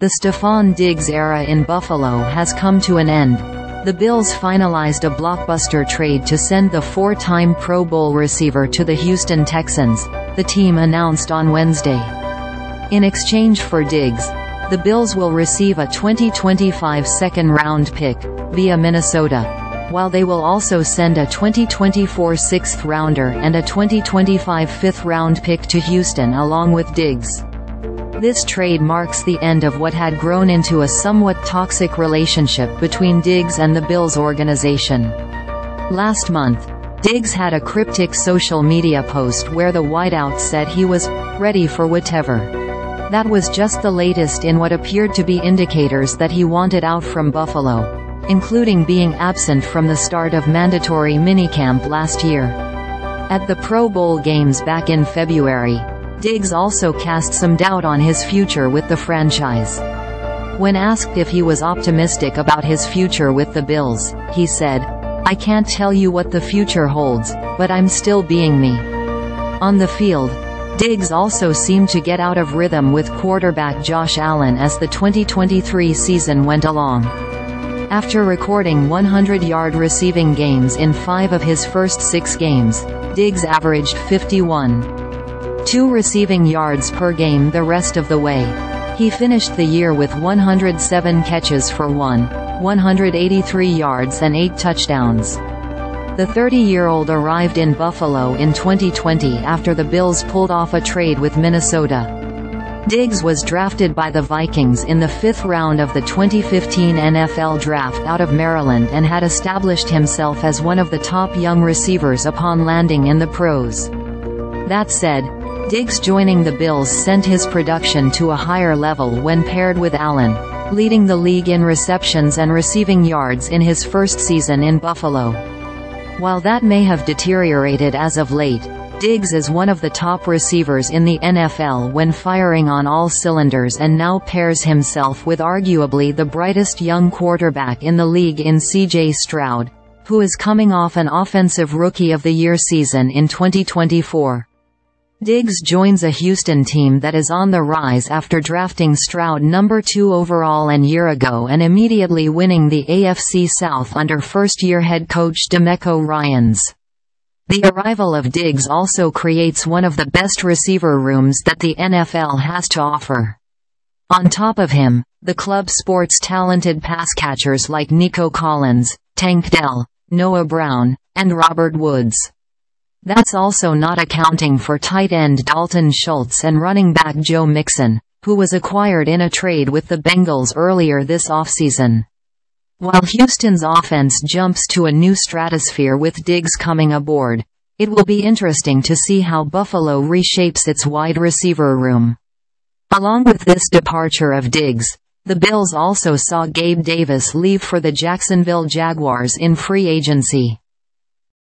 The Stefon Diggs era in Buffalo has come to an end. The Bills finalized a blockbuster trade to send the four-time Pro Bowl receiver to the Houston Texans, the team announced on Wednesday. In exchange for Diggs, the Bills will receive a 2025 second-round pick, via Minnesota, while they will also send a 2024 sixth-rounder and a 2025 fifth-round pick to Houston along with Diggs. This trade marks the end of what had grown into a somewhat toxic relationship between Diggs and the Bills organization. Last month, Diggs had a cryptic social media post where the wideout said he was ready for whatever. That was just the latest in what appeared to be indicators that he wanted out from Buffalo, including being absent from the start of mandatory minicamp last year. At the Pro Bowl games back in February, Diggs also cast some doubt on his future with the franchise. When asked if he was optimistic about his future with the Bills, he said, "I can't tell you what the future holds, but I'm still being me." On the field, Diggs also seemed to get out of rhythm with quarterback Josh Allen as the 2023 season went along. After recording 100-yard receiving games in 5 of his first 6 games, Diggs averaged 51.2 receiving yards per game the rest of the way. He finished the year with 107 catches for 183 yards and 8 touchdowns. The 30-year-old arrived in Buffalo in 2020 after the Bills pulled off a trade with Minnesota. Diggs was drafted by the Vikings in the 5th round of the 2015 NFL Draft out of Maryland and had established himself as one of the top young receivers upon landing in the pros. That said, Diggs joining the Bills sent his production to a higher level when paired with Allen, leading the league in receptions and receiving yards in his first season in Buffalo. While that may have deteriorated as of late, Diggs is one of the top receivers in the NFL when firing on all cylinders and now pairs himself with arguably the brightest young quarterback in the league in C.J. Stroud, who is coming off an Offensive Rookie of the Year season in 2024. Diggs joins a Houston team that is on the rise after drafting Stroud number 2 overall a year ago and immediately winning the AFC South under first-year head coach DeMeco Ryans. The arrival of Diggs also creates one of the best receiver rooms that the NFL has to offer. On top of him, the club sports talented pass catchers like Nico Collins, Tank Dell, Noah Brown, and Robert Woods. That's also not accounting for tight end Dalton Schultz and running back Joe Mixon, who was acquired in a trade with the Bengals earlier this offseason. While Houston's offense jumps to a new stratosphere with Diggs coming aboard, it will be interesting to see how Buffalo reshapes its wide receiver room. Along with this departure of Diggs, the Bills also saw Gabe Davis leave for the Jacksonville Jaguars in free agency.